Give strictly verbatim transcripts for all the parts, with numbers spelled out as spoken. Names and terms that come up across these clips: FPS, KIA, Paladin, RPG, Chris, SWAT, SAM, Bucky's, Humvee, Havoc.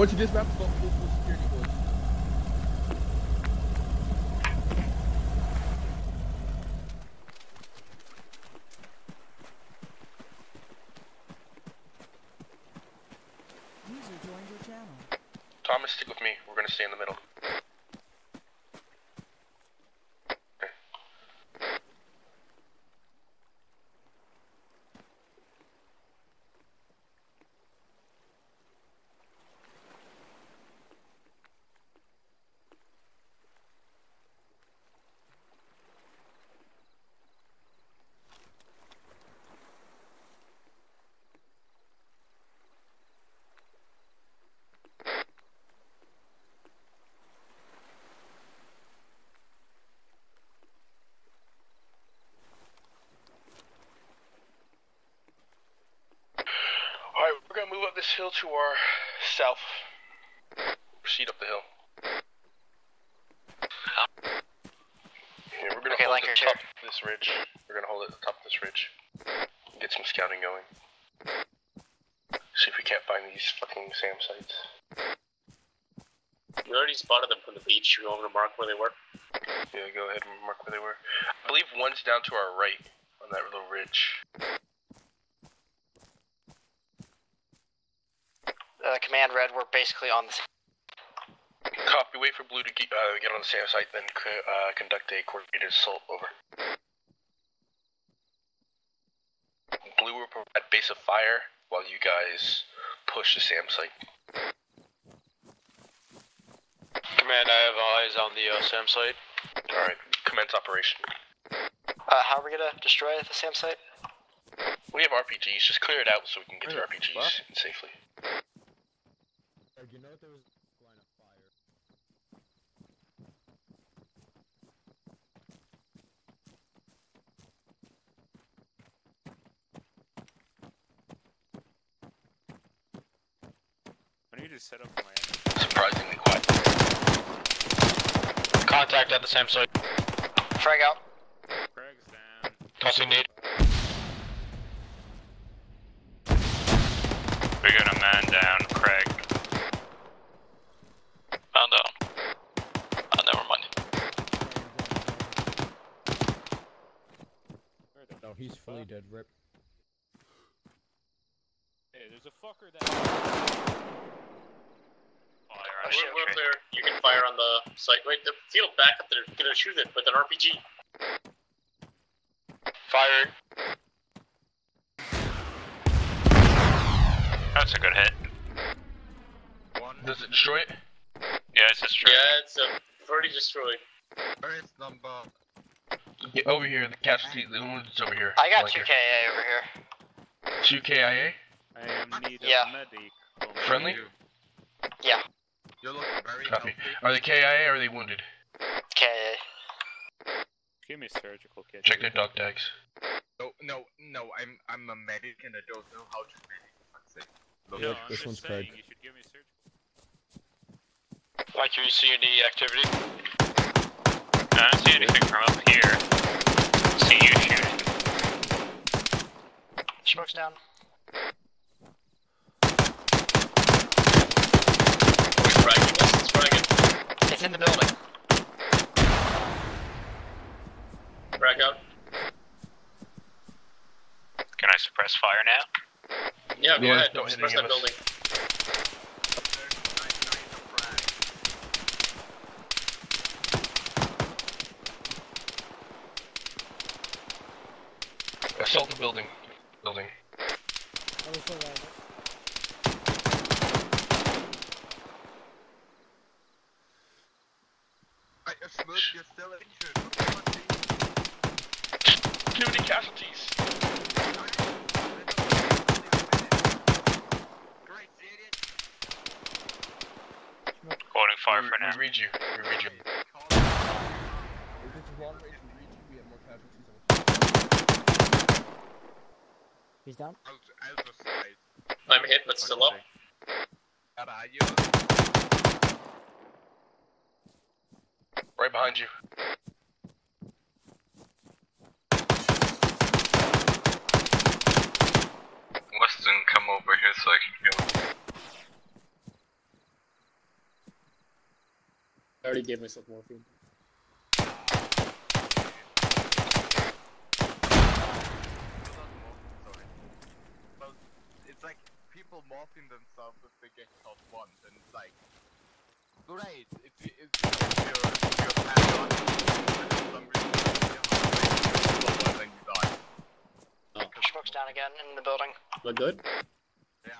Once you dispatch, go to the security board. User joined your channel. Thomas, stick with me. We're gonna stay in the middle. This hill to our south. Proceed up the hill. Yeah, we're gonna okay, hold like the top of this ridge. We're gonna hold it at the top of this ridge. Get some scouting going. See if we can't find these fucking SAM sites. We already spotted them from the beach. You want me to mark where they were? Yeah, go ahead and mark where they were. I believe one's down to our right on that little ridge. Uh, Command Red, we're basically on the copy. Wait for Blue to get, uh, get on the SAM site, then co uh, conduct a coordinated assault. Over. Blue will provide base of fire while you guys push the SAM site. Command, I have eyes on the uh, SAM site. All right, commence operation. Uh, how are we gonna destroy the SAM site? We have R P Gs. Just clear it out so we can get to R P Gs in safely. You know there was a line of fire. I need to set up my enemy. Surprisingly quiet. Contact at the SAM site. Frag out. Frag's down. Tossing need. We got a man down, Craig. He's fully dead, rip. Hey, there's a fucker that... Fire, I should we're, we're clear. You can fire on the site. Wait, the field back up there. Gonna shoot it with an R P G. Fire. That's a good hit. One. Does it destroy it? Yeah, it's destroyed. Yeah, it's uh, already destroyed. Earth number... Yeah, over here, the casualty, the wound is over here. I got like two K I A here. Over here. two K I A? I am need yeah. a medic. Over friendly? Here. Yeah. You're looking very copy. Healthy. Are they K I A or are they wounded? K I A. Give me surgical kit. Check their dog tags. No, no, no, I'm I'm a medic and I don't know how to medic. That's it. Look, no, this one's Craig. You should give me surgical. Like, do you see any activity? I don't see anything from up here. See you shooting. Smoke's down. It's fragging us, it's fragging. It's in the building. Frag out. Can I suppress fire now? Yeah, go yeah, ahead. Don't suppress that us. Building. Assault the building. Building. I have smoked, you're still injured. Too many casualties. Great, idiot. Holding fire for now. We read you. We read you. He's down. I'm hit, but still up. Right behind you. Weston, come over here so I can heal. already gave myself morphine. Well, it's like people morphine themselves if they get caught once, and it's like great. If you if you're happy on somebody, then you die. Oh. Smoke's down again in the building. We're good. Yeah.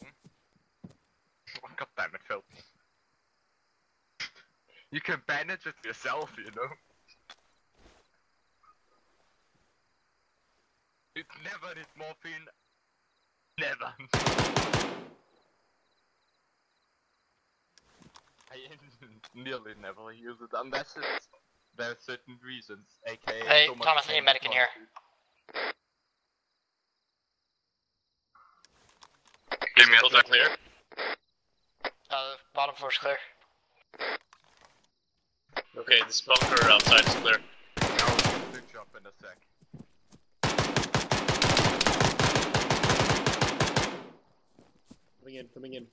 Hmm? God damn it, Phil. You can bandage it yourself, you know? It never needs morphine. Never. I nearly never use it, unless it's, there are certain reasons, aka... Hey, so Thomas, I need a medic in here. Give me a second here. Uh, the bottom floor's clear. Okay, this bunker outside is clear. I'll do jump in a sec. Coming in, coming in.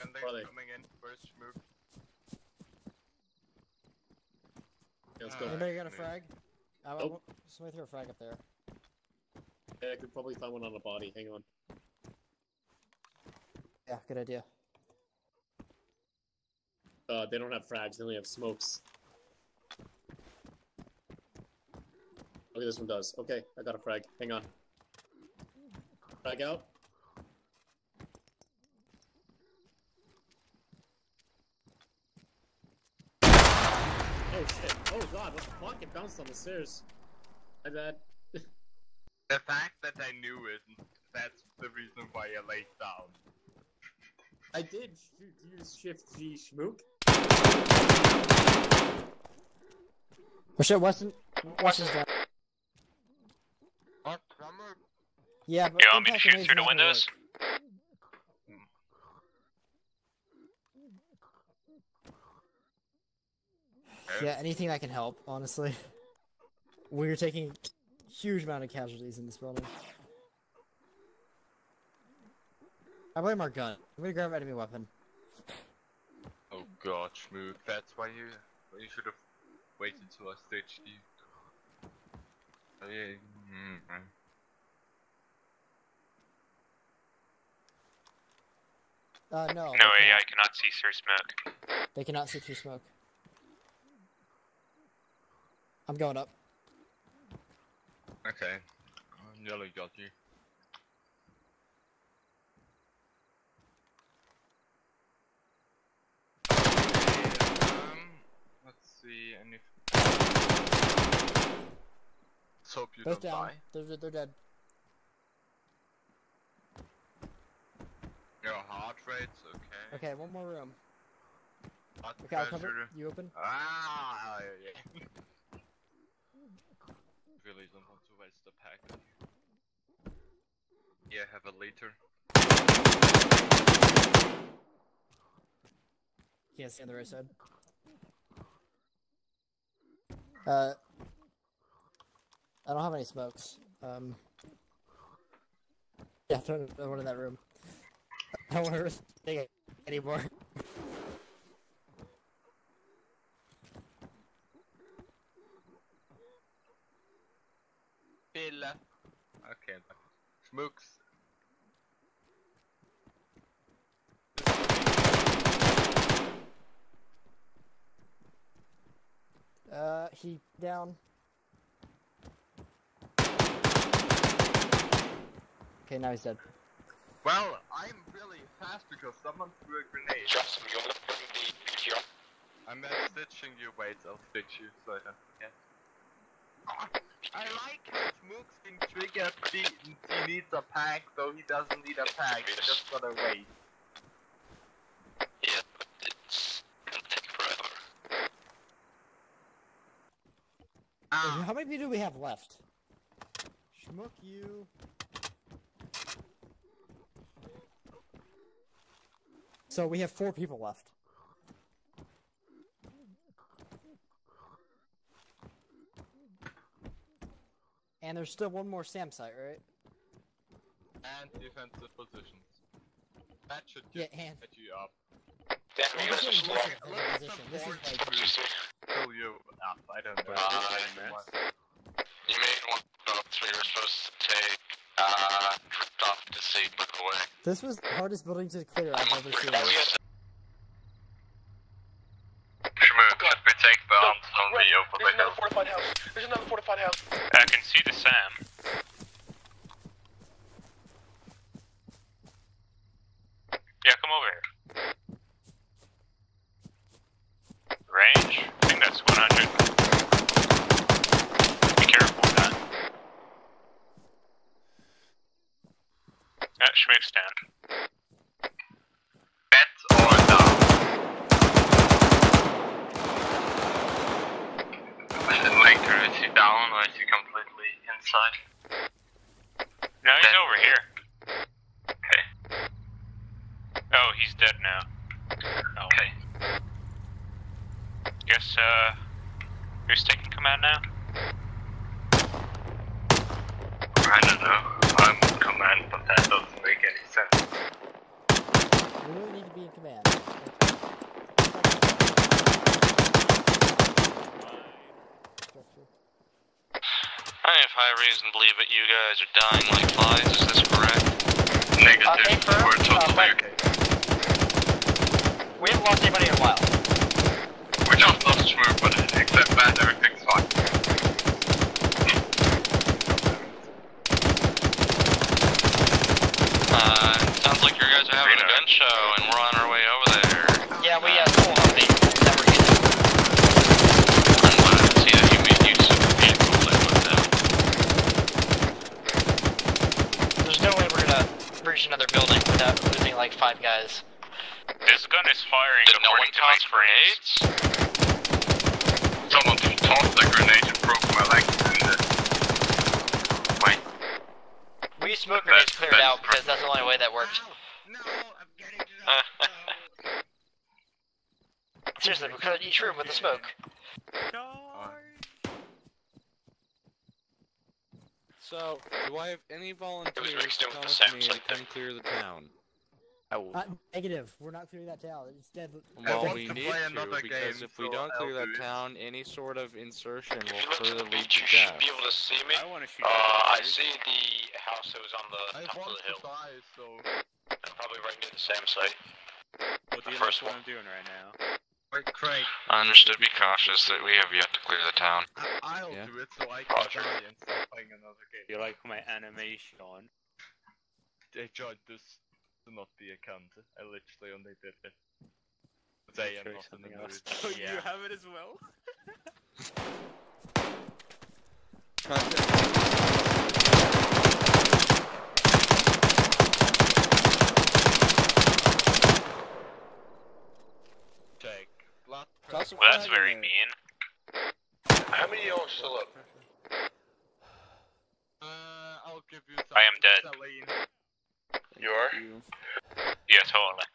And they're coming in, first move. Okay, let's go. Anybody got a frag? I, nope. I somebody threw a frag up there. Yeah, I could probably find one on a body, hang on. Yeah, good idea. Uh, they don't have frags, they only have smokes. Okay, this one does. Okay, I got a frag. Hang on. Frag out. Oh shit. Oh god, what the fuck? It bounced on the stairs. My bad. The fact that I knew it, that's the reason why I laid down. I did use shift G schmook. Oh shit, Weston. Weston's down. What? Yeah, but. You want me to shoot through the windows? Hmm. Yeah, anything that can help, honestly. We're taking huge amount of casualties in this building. I blame our gun. I'm gonna grab an enemy weapon. Oh god, Schmook. That's why you you should have waited till I staged you. Oh, yeah. Mm-hmm. Uh, no. No, A I cannot see through smoke. They cannot see through smoke. I'm going up. Okay. I nearly got you. See any... Let's hope you Both don't down. die. They're, they're dead. Your heart rate's okay. Okay, one more room. Heart okay, pressure. I'll cover it. You open? Ah, yeah, yeah. Really don't want to waste the pack. Yeah, have a liter. Can't see on the right side. Uh, I don't have any smokes. Um, yeah, throw one in that room. I don't want to risk it anymore. Billa. Okay, smokes. Uh, he down. Okay, now he's dead. Well, I'm really fast because someone threw a grenade. Just me, I'm the I'm not stitching you, wait, I'll stitch you so I don't forget. Oh, I like how Schmook's being triggered. He, he needs a pack, though he doesn't need a pack, he just gotta wait. How many people do we have left? Schmuck you. So we have four people left. And there's still one more SAM site, right? And defensive positions. That should get yeah, and... you up. Damn, you guys are slow. This is like... Kill you. I don't know. You made one of three. We're supposed to take, uh, drift off to sea, but away. This was the hardest building to clear I've ever seen. Shmoo, could we take the arms on the over the hill? There's another fortified house. There's another fortified house. I can see the SAM. Yeah, come over here. Range? I think that's one hundred. Be careful with that. That should make stand. Bet or down. Laker, is he down or is he completely inside? No, he's dead. Over here. Oh, he's dead now. Oh. Okay. Guess, uh, who's taking command now? I don't know. I'm in command, but that doesn't make any sense. We really need to be in command. I have high reason to believe that you guys are dying like flies. Is this correct? Negative. Uh, We're totally uh, okay. We haven't lost anybody in a while. We just lost Shmoo, but except that everything's fine. Uh, sounds like you guys are having a gun show and we're on our way over there. Yeah, we have uh, full Humvee. Never get it. I'm glad to see that you made use of the vehicle that went down. There's no way we're gonna breach another building without losing like five guys. This gun is firing. Did no one toss grenades? Someone tossed a grenade and broke my leg. Wait. We smoke grenades cleared out because that's the only way that worked. No, I'm getting it. Seriously, we could each room with the smoke. So, do I have any volunteers to come with me and come clear the town? Uh, negative. We're not clearing that town. It's dead. Well, we need to, because if we don't clear that town, any sort of insertion will further lead to death. Be able to see me. I want to shoot. Uh, I see the house that was on the top of the hill. I'm probably right near the same site. What do you first one I'm doing right now? Craig. I understood. Be cautious that we have yet to clear the town. I'll do it so I can try and stop playing another game. You like my animation? I enjoyed this. To not be a cunt. I literally only did it. They are not in the mood. Oh, yeah. You have it as well? Take blood pressure. Well, that's very mean. How many are still up? Uh, I'll give you some. I am dead. Saline. You are? Yeah, totally.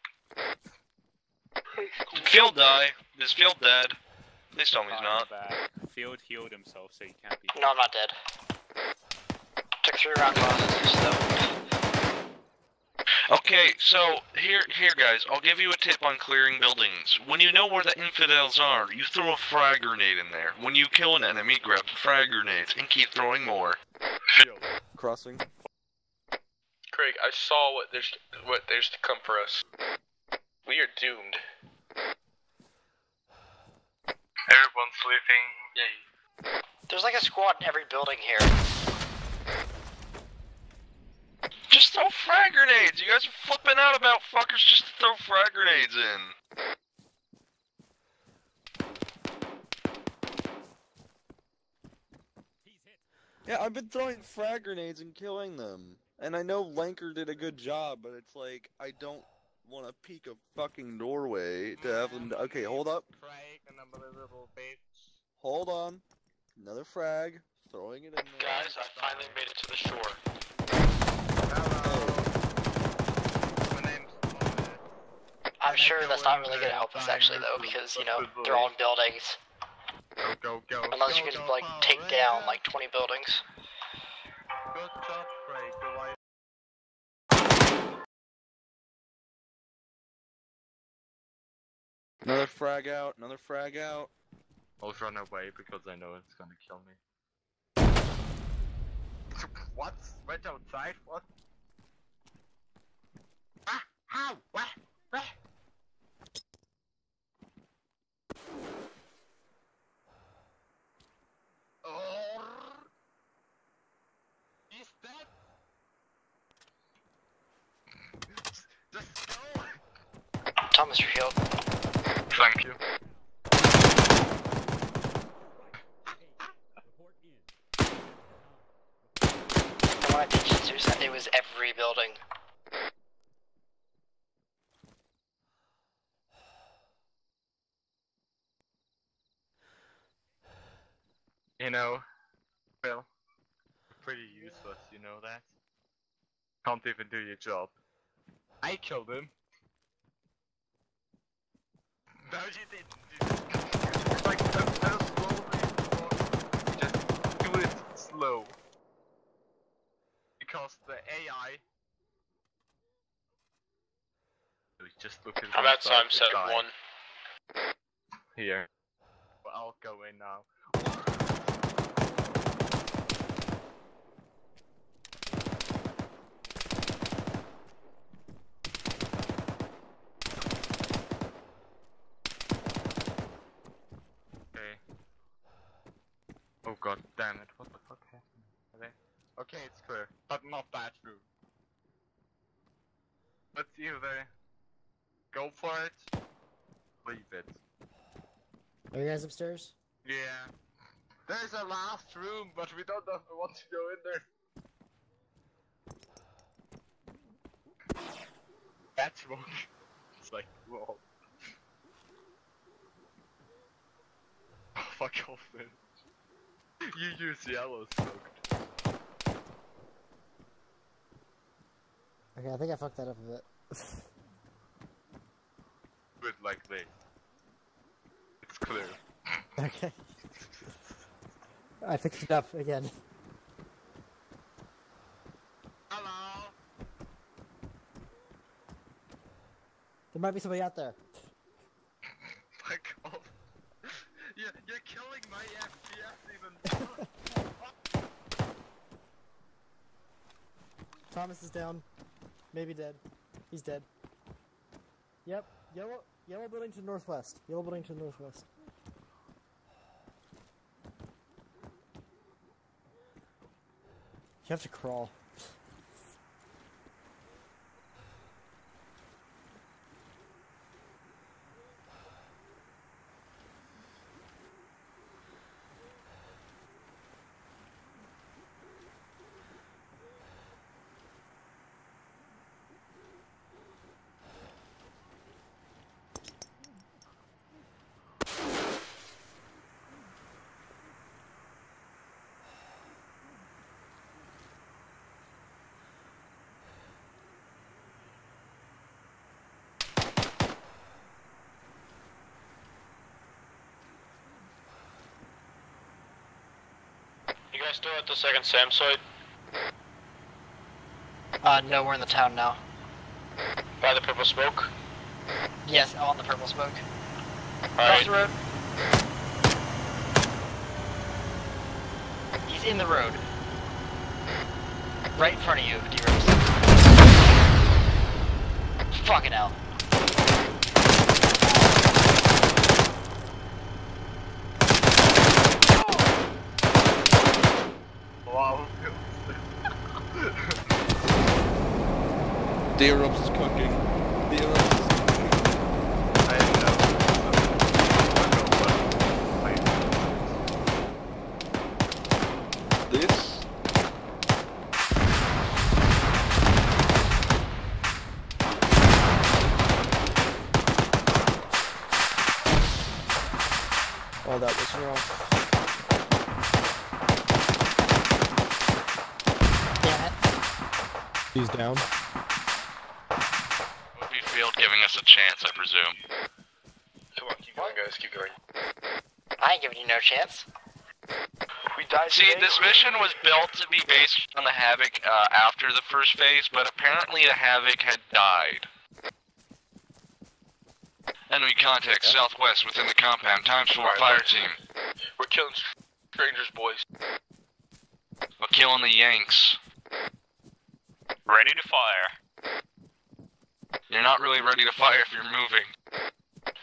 Field die. Is Field dead? Please tell me he's not. Field healed himself, so you can't be. No, I'm not dead. Took three rounds off. Okay, so here, here, guys. I'll give you a tip on clearing buildings. When you know where the infidels are, you throw a frag grenade in there. When you kill an enemy, grab the frag grenades and keep throwing more. Crossing. Craig, I saw what there's what there's to come for us. We are doomed. Everyone's sleeping. Yay. There's like a squad in every building here. Just throw frag grenades! You guys are flipping out about fuckers just to throw frag grenades in. He's hit. Yeah, I've been throwing frag grenades and killing them. And I know Lanker did a good job, but it's like, I don't want to peek a fucking doorway to have them. Okay, hold up. Hold on. Another frag. Throwing it in there. Guys, I finally made it to the shore. Hello. My name's... I'm sure that's not really going to help us actually, though, because, you know, they're all in buildings. Go, go, go. Unless you can, like, take down, like, twenty buildings. Good job, Craig. Another frag out, another frag out. I'll run away because I know it's gonna kill me. What? Right outside? What? Ah! How? What? What? Oh! Is that? Just go! Thomas, you're healed. Thank you. My attention Sunday was every building. You know, well, pretty useless, you know that? Can't even do your job. I killed him. No, you didn't. It's like, so slowly. Just do it slow. Because the A I. Just look at that's time set guy. One. Here. But I'll go in now. Okay. Oh god damn it, what the fuck happened? Are they? Okay, it's clear, but not that room. Let's either go for it, leave it. Are you guys upstairs? Yeah. There's a last room, but we don't have to want to go in there. That's wrong. It's like, whoa. Oh, fuck off, man. You use yellow smoke. Okay, I think I fucked that up a bit. Good, like this. It's clear. Okay. I fixed it up again. Hello! There might be somebody out there. My God. You're, you're killing my F P S even more. Thomas is down. Maybe dead. He's dead. Yep. Yellow, yellow building to the northwest. Yellow building to the northwest. You have to crawl. You guys still at the second SAM site? Uh, no, we're in the town now. By the purple smoke? Yes, on the purple smoke. Alright. Across the road. He's in the road. Right in front of you, D-Rose. Fucking hell. D-Robs is cooking. D-Robs is cooking. I don't know. This? Oh, that was wrong. Yeah. He's down. A chance, I presume. Come on, keep going, guys, keep going. I ain't giving you no chance. We died. See, today. This mission was built to be based on the Havoc uh, after the first phase, but apparently the Havoc had died. Enemy contact southwest within the compound. Times four, fire team. We're killing strangers, boys. We're killing the Yanks. Ready to fire. You're not really ready to fire if you're moving.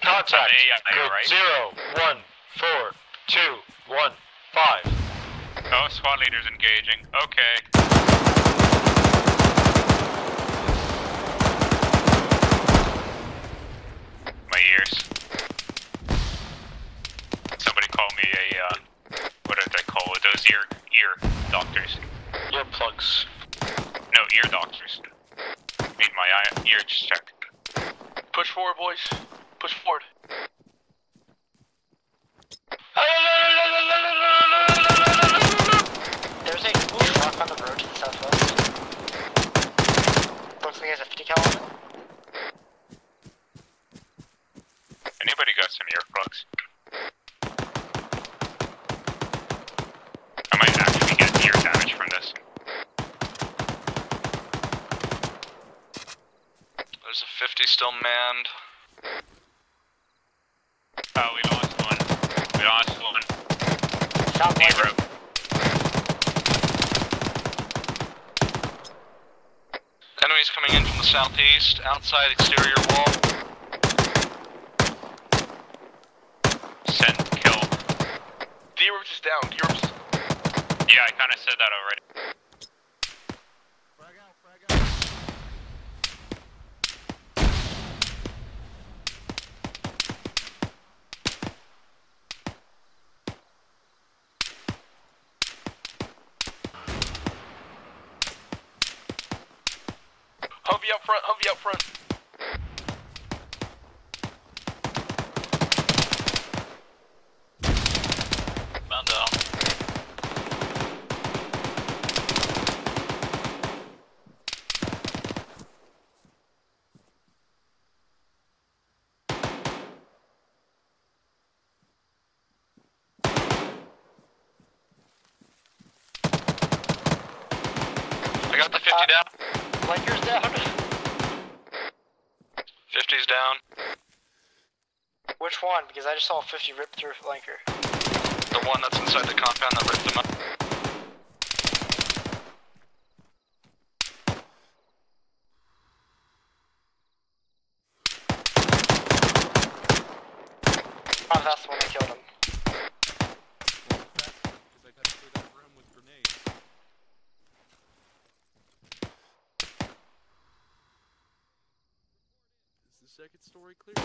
Contact. Group zero, one, four, two, one, five. Oh, squad leader's engaging. Okay. My ears. Somebody call me a, uh, what do they call it? Those ear, ear doctors. Ear plugs. No, ear doctors. Need my eye, ear check. Push forward, boys. Push forward. There's a rock on the road to the southwest. Looks like there's a fifty cal on it. Anybody got some earplugs? I might actually get ear damage from this. There's a fifty still manned. Oh, we lost one. We lost one. Stop me, bro. Enemies coming in from the southeast, outside exterior wall. Is down. Europe's... Yeah, I kind of said that already. Frag out, frag out. Humvee out front, Humvee out front. I got the fifty uh, down. Flanker's down. fifty's down. Which one? Because I just saw a fifty rip through flanker. The one that's inside the compound that ripped him up. Oh, that's the one that killed him. Second story clear.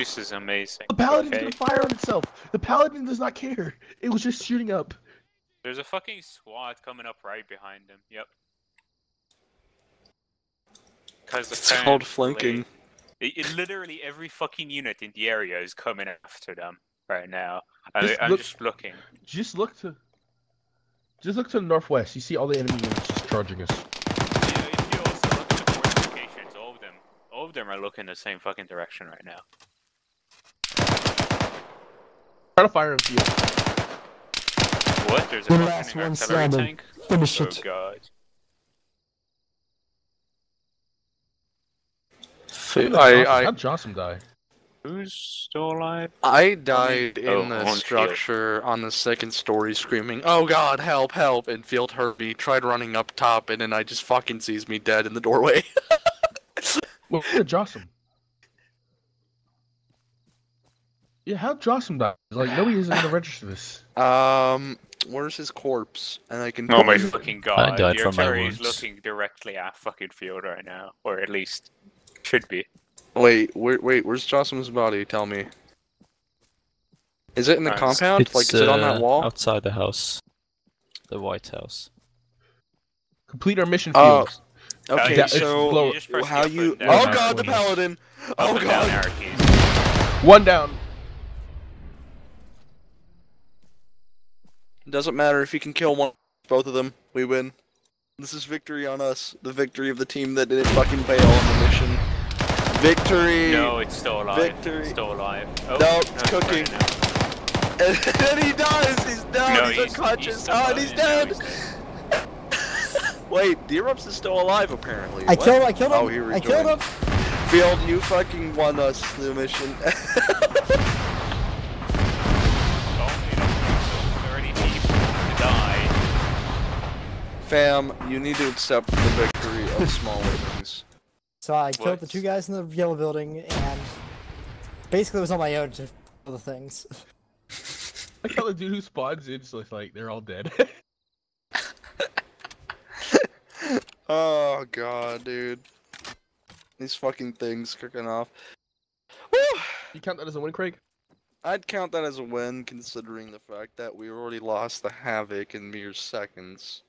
This is amazing. The Paladin okay. didn't fire on itself. The Paladin does not care. It was just shooting up. There's a fucking SWAT coming up right behind him. Yep. Cause the it's called flanking. It, it literally every fucking unit in the area is coming after them right now. I, just I'm look, just looking. Just look to. Just look to the northwest. You see all the enemy units just charging us. Yeah, if you also look at the fortifications, all of them, all of them are looking the same fucking direction right now. Try to fire a few. What? There's a fucking artillery tank. Finish it. Oh god. Dude, I, I, how'd Johnson die? Who's still alive? I died oh, in the structure field. on the second story screaming, "Oh god, help, help," and Field Herbie tried running up top and then I just fucking sees me dead in the doorway. Well, yeah, Jossum. Yeah, how'd Jossum die? Like, nobody isn't gonna register this. Um, where's his corpse? And I can- Oh my fucking god, I died from my wounds. Is looking directly at fucking Field right now, or at least should be. Wait, wait, wait, where's Jossum's body? Tell me. Is it in the nice. compound? It's, like, is uh, it on that wall? Outside the house. The White House. Complete our mission field. Uh, okay, that, so, you how you... Down. Oh god, the Paladin! Oh up god! Down, One down. It doesn't matter if you can kill one, both of them, we win. This is victory on us. The victory of the team that didn't fucking bail on the mission. Victory! No, it's still alive. Victory. It's still alive. Oh, no, it's no, cooking. And then he dies! He's down! No, he's, he's unconscious! He's oh, and he's dead! No, he's dead. Wait, the Erupts is still alive, apparently. I what? killed him! I killed him! Oh, he rejoined. I killed him! Field, you fucking won us the mission. Fam, you need to accept the victory of small things. So I killed what? the two guys in the yellow building, and basically it was on my own to all the things. I like how the dude who spawns in, so it's like, they're all dead. Oh god, dude. These fucking things kicking off. Woo! You count that as a win, Craig? I'd count that as a win, considering the fact that we already lost the Havoc in mere seconds.